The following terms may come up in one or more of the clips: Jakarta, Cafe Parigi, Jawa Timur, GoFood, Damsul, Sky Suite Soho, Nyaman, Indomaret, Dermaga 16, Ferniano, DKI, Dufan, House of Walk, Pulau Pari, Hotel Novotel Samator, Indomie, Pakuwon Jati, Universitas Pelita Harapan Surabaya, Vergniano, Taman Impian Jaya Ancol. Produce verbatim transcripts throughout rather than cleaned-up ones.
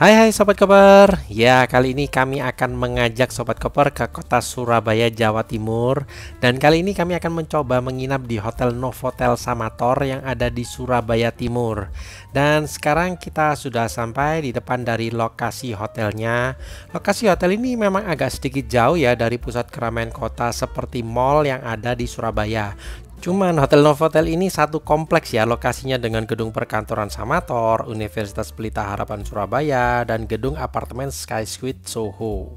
Hai hai Sobat Koper. Ya, kali ini kami akan mengajak Sobat Koper ke kota Surabaya, Jawa Timur. Dan kali ini kami akan mencoba menginap di Hotel Novotel Samator yang ada di Surabaya Timur. Dan sekarang kita sudah sampai di depan dari lokasi hotelnya. Lokasi hotel ini memang agak sedikit jauh ya dari pusat keramaian kota seperti mall yang ada di Surabaya. Cuman Hotel Novotel ini satu kompleks ya lokasinya dengan gedung perkantoran Samator, Universitas Pelita Harapan Surabaya, dan gedung apartemen Sky Suite Soho.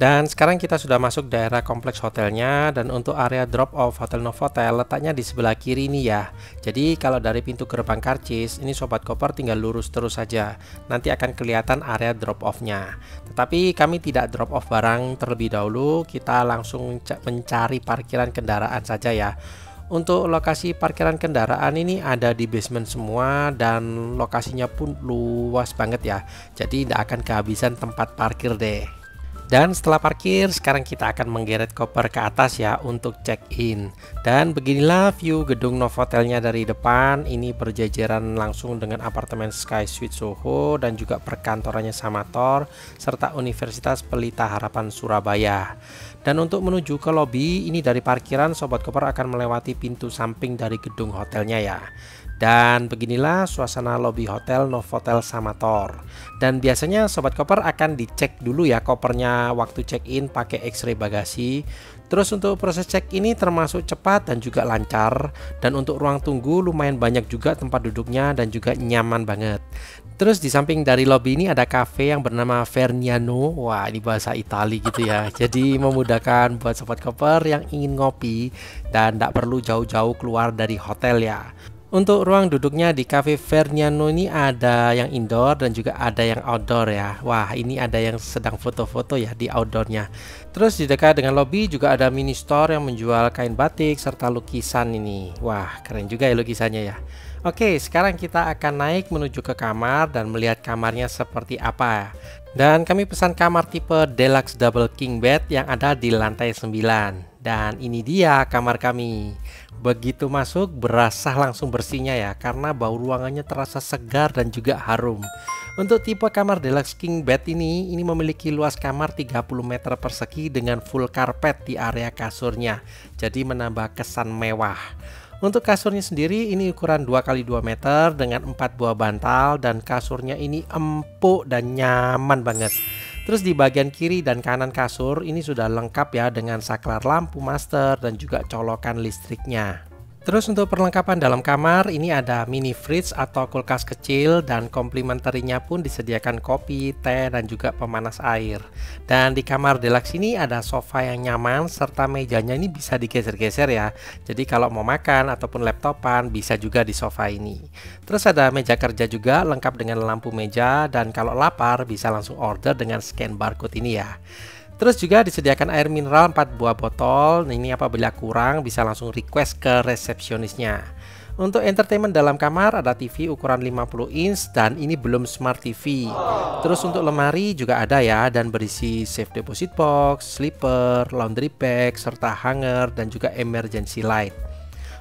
Dan sekarang kita sudah masuk daerah kompleks hotelnya, dan untuk area drop off Hotel Novotel letaknya di sebelah kiri ini ya. Jadi kalau dari pintu gerbang karcis ini Sobat Koper tinggal lurus terus saja, nanti akan kelihatan area drop off-nya. Tetapi kami tidak drop off barang terlebih dahulu, kita langsung mencari parkiran kendaraan saja ya. Untuk lokasi parkiran kendaraan ini ada di basement semua dan lokasinya pun luas banget ya. Jadi tidak akan kehabisan tempat parkir deh. Dan setelah parkir, sekarang kita akan menggeret koper ke atas ya untuk check-in. Dan beginilah view gedung Novotelnya dari depan. Ini berjajaran langsung dengan apartemen Sky Suite Soho dan juga perkantorannya Samator serta Universitas Pelita Harapan Surabaya. Dan untuk menuju ke lobi, ini dari parkiran Sobat Koper akan melewati pintu samping dari gedung hotelnya ya. Dan beginilah suasana lobi Hotel Novotel Samator. Dan biasanya Sobat Koper akan dicek dulu ya kopernya waktu check-in pakai X-ray bagasi. Terus untuk proses cek ini termasuk cepat dan juga lancar. Dan untuk ruang tunggu lumayan banyak juga tempat duduknya dan juga nyaman banget. Terus di samping dari lobi ini ada cafe yang bernama Vergniano. Wah, ini bahasa Itali gitu ya. Jadi memudahkan buat Sobat Koper yang ingin ngopi dan tidak perlu jauh-jauh keluar dari hotel ya. Untuk ruang duduknya di Cafe Ferniano ini ada yang indoor dan juga ada yang outdoor ya. Wah, ini ada yang sedang foto-foto ya di outdoornya. Terus di dekat dengan lobby juga ada mini store yang menjual kain batik serta lukisan ini. Wah, keren juga ya lukisannya ya. Oke, sekarang kita akan naik menuju ke kamar dan melihat kamarnya seperti apa. Dan kami pesan kamar tipe Deluxe Double King Bed yang ada di lantai sembilan. Dan ini dia kamar kami. Begitu masuk berasah langsung bersihnya ya, karena bau ruangannya terasa segar dan juga harum. Untuk tipe kamar Deluxe King Bed ini, ini memiliki luas kamar tiga puluh meter persegi dengan full karpet di area kasurnya. Jadi menambah kesan mewah. Untuk kasurnya sendiri ini ukuran dua kali dua meter dengan empat buah bantal, dan kasurnya ini empuk dan nyaman banget. Terus di bagian kiri dan kanan kasur ini sudah lengkap ya dengan saklar lampu master dan juga colokan listriknya. Terus untuk perlengkapan dalam kamar ini ada mini fridge atau kulkas kecil, dan komplimenterinya pun disediakan kopi, teh, dan juga pemanas air. Dan di kamar deluxe ini ada sofa yang nyaman serta mejanya ini bisa digeser-geser ya. Jadi kalau mau makan ataupun laptopan bisa juga di sofa ini. Terus ada meja kerja juga lengkap dengan lampu meja, dan kalau lapar bisa langsung order dengan scan barcode ini ya. Terus juga disediakan air mineral empat buah botol. Nah, ini apabila kurang bisa langsung request ke resepsionisnya. Untuk entertainment dalam kamar ada T V ukuran lima puluh inch dan ini belum smart T V. Terus untuk lemari juga ada ya, dan berisi safe deposit box, slipper, laundry bag, serta hanger dan juga emergency light.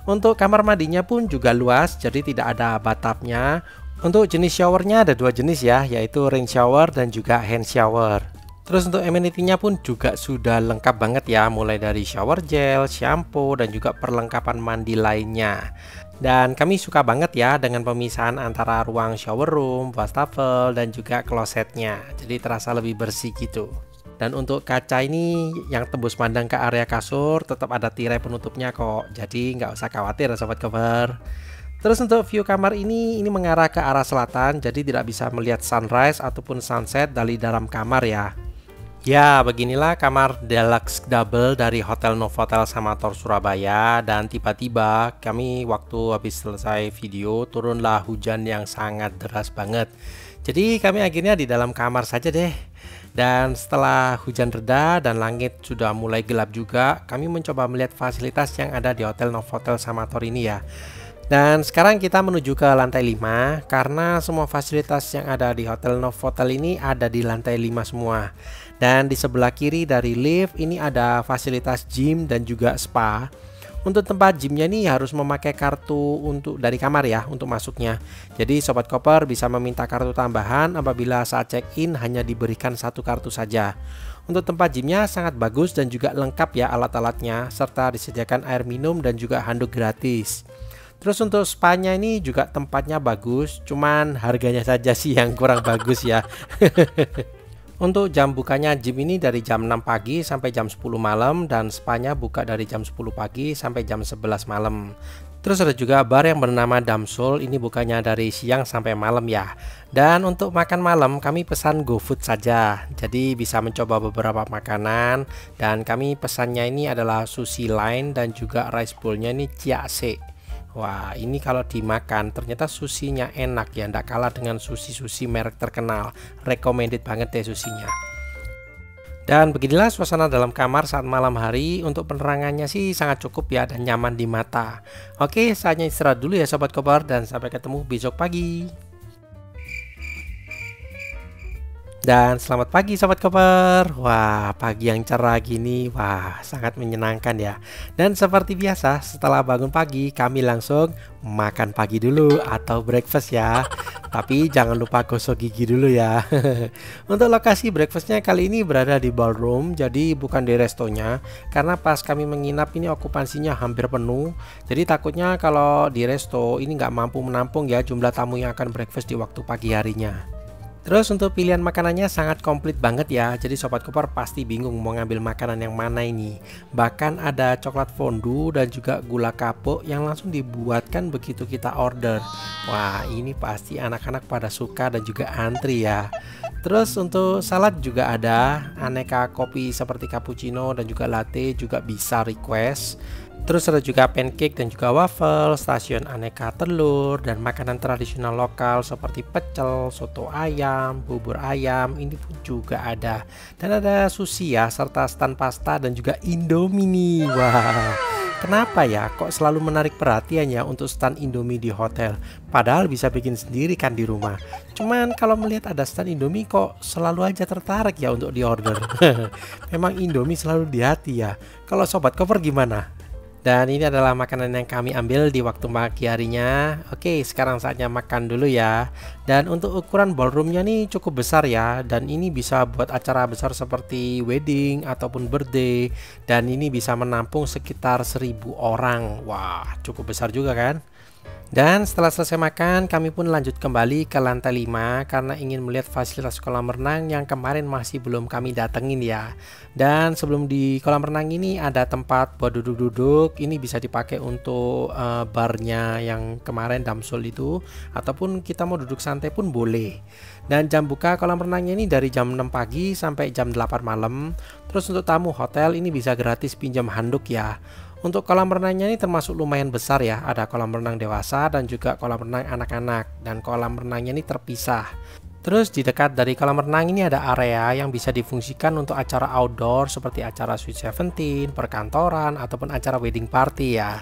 Untuk kamar mandinya pun juga luas, jadi tidak ada bathtubnya. Untuk jenis showernya ada dua jenis ya, yaitu rain shower dan juga hand shower. Terus untuk amenity-nya pun juga sudah lengkap banget ya, mulai dari shower gel, shampoo, dan juga perlengkapan mandi lainnya. Dan kami suka banget ya dengan pemisahan antara ruang shower room, wastafel, dan juga klosetnya. Jadi terasa lebih bersih gitu. Dan untuk kaca ini yang tembus pandang ke area kasur tetap ada tirai penutupnya kok. Jadi nggak usah khawatir ya Sobat Koper. Terus untuk view kamar ini, ini mengarah ke arah selatan, jadi tidak bisa melihat sunrise ataupun sunset dari dalam kamar ya. Ya, beginilah kamar Deluxe Double dari Hotel Novotel Samator Surabaya. Dan tiba-tiba kami waktu habis selesai video turunlah hujan yang sangat deras banget. Jadi kami akhirnya di dalam kamar saja deh. Dan setelah hujan reda dan langit sudah mulai gelap juga, kami mencoba melihat fasilitas yang ada di Hotel Novotel Samator ini ya. Dan sekarang kita menuju ke lantai lima, karena semua fasilitas yang ada di Hotel Novotel ini ada di lantai lima semua. Dan di sebelah kiri dari lift ini ada fasilitas gym dan juga spa. Untuk tempat gymnya ini harus memakai kartu untuk dari kamar ya untuk masuknya. Jadi sobat koper bisa meminta kartu tambahan apabila saat check-in hanya diberikan satu kartu saja. Untuk tempat gymnya sangat bagus dan juga lengkap ya alat-alatnya, serta disediakan air minum dan juga handuk gratis. Terus untuk spanya ini juga tempatnya bagus, cuman harganya saja sih yang kurang bagus ya. Untuk jam bukanya gym ini dari jam enam pagi sampai jam sepuluh malam dan spanya buka dari jam sepuluh pagi sampai jam sebelas malam. Terus ada juga bar yang bernama Damsul, ini bukannya dari siang sampai malam ya. Dan untuk makan malam kami pesan GoFood saja, jadi bisa mencoba beberapa makanan. Dan kami pesannya ini adalah sushi line dan juga rice bowlnya ini ciase. Wah, ini kalau dimakan ternyata susinya enak ya, ndak kalah dengan sushi-sushi merek terkenal. Recommended banget deh susinya. Dan beginilah suasana dalam kamar saat malam hari. Untuk penerangannya sih sangat cukup ya dan nyaman di mata. Oke, saatnya istirahat dulu ya sobat koper dan sampai ketemu besok pagi. Dan selamat pagi sobat koper. Wah, pagi yang cerah gini, wah sangat menyenangkan ya. Dan seperti biasa setelah bangun pagi kami langsung makan pagi dulu atau breakfast ya. Tapi jangan lupa gosok gigi dulu ya. Untuk lokasi breakfastnya kali ini berada di ballroom, jadi bukan di restonya. Karena pas kami menginap ini okupansinya hampir penuh. Jadi takutnya kalau di resto ini nggak mampu menampung ya jumlah tamu yang akan breakfast di waktu pagi harinya. Terus untuk pilihan makanannya sangat komplit banget ya. Jadi sobat koper pasti bingung mau ngambil makanan yang mana ini. Bahkan ada coklat fondue dan juga gula kapuk yang langsung dibuatkan begitu kita order. Wah, ini pasti anak-anak pada suka dan juga antri ya. Terus untuk salad juga ada aneka kopi seperti cappuccino dan juga latte juga bisa request. Terus ada juga pancake dan juga waffle, stasiun aneka telur, dan makanan tradisional lokal seperti pecel, soto ayam, bubur ayam, ini pun juga ada. Dan ada sushi ya, serta stand pasta dan juga indomie. Wah, kenapa ya kok selalu menarik perhatiannya untuk stand indomie di hotel? Padahal bisa bikin sendiri kan di rumah. Cuman kalau melihat ada stand indomie kok selalu aja tertarik ya untuk diorder. Memang indomie selalu di hati ya. Kalau sobat koper gimana? Dan ini adalah makanan yang kami ambil di waktu pagi harinya. Oke, sekarang saatnya makan dulu ya. Dan untuk ukuran ballroomnya nih cukup besar ya. Dan ini bisa buat acara besar seperti wedding ataupun birthday. Dan ini bisa menampung sekitar seribu orang. Wah, cukup besar juga kan? Dan setelah selesai makan, kami pun lanjut kembali ke lantai lima karena ingin melihat fasilitas kolam renang yang kemarin masih belum kami datengin ya. Dan sebelum di kolam renang ini ada tempat buat duduk-duduk, ini bisa dipakai untuk uh, barnya yang kemarin Damsul itu, ataupun kita mau duduk santai pun boleh. Dan jam buka kolam renangnya ini dari jam enam pagi sampai jam delapan malam. Terus untuk tamu hotel ini bisa gratis pinjam handuk ya. Untuk kolam renangnya ini termasuk lumayan besar ya. Ada kolam renang dewasa dan juga kolam renang anak-anak. Dan kolam renangnya ini terpisah. Terus di dekat dari kolam renang ini ada area yang bisa difungsikan untuk acara outdoor seperti acara Sweet Seventeen, perkantoran, ataupun acara wedding party ya.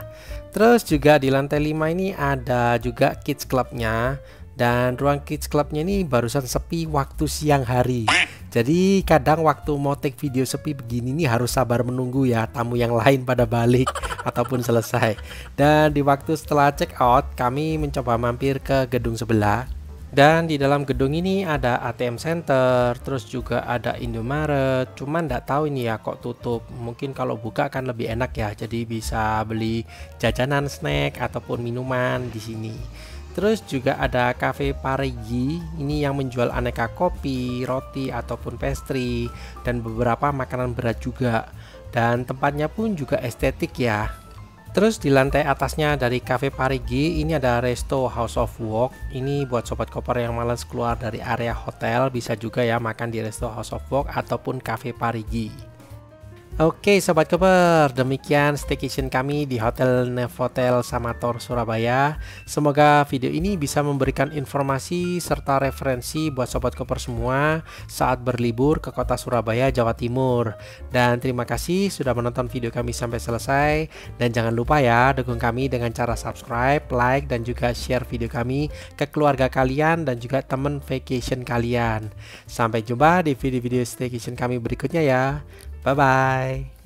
Terus juga di lantai lima ini ada juga kids clubnya. Dan ruang kids clubnya ini barusan sepi waktu siang hari. Jadi kadang waktu mau take video sepi begini nih harus sabar menunggu ya tamu yang lain pada balik ataupun selesai. Dan di waktu setelah check out kami mencoba mampir ke gedung sebelah. Dan di dalam gedung ini ada A T M Center, terus juga ada Indomaret. Cuman nggak tahu ini ya kok tutup. Mungkin kalau buka akan lebih enak ya. Jadi bisa beli jajanan, snack, ataupun minuman di sini. Terus juga ada Cafe Parigi, ini yang menjual aneka kopi, roti, ataupun pastry, dan beberapa makanan berat juga. Dan tempatnya pun juga estetik ya. Terus di lantai atasnya dari Cafe Parigi ini ada resto House of Walk. Ini buat sobat koper yang malas keluar dari area hotel bisa juga ya makan di resto House of Walk ataupun Cafe Parigi. Oke sobat koper, demikian staycation kami di Hotel Novotel Samator Surabaya. Semoga video ini bisa memberikan informasi serta referensi buat sobat koper semua saat berlibur ke kota Surabaya, Jawa Timur. Dan terima kasih sudah menonton video kami sampai selesai. Dan jangan lupa ya dukung kami dengan cara subscribe, like, dan juga share video kami ke keluarga kalian dan juga teman vacation kalian. Sampai jumpa di video-video staycation kami berikutnya ya. Bye-bye.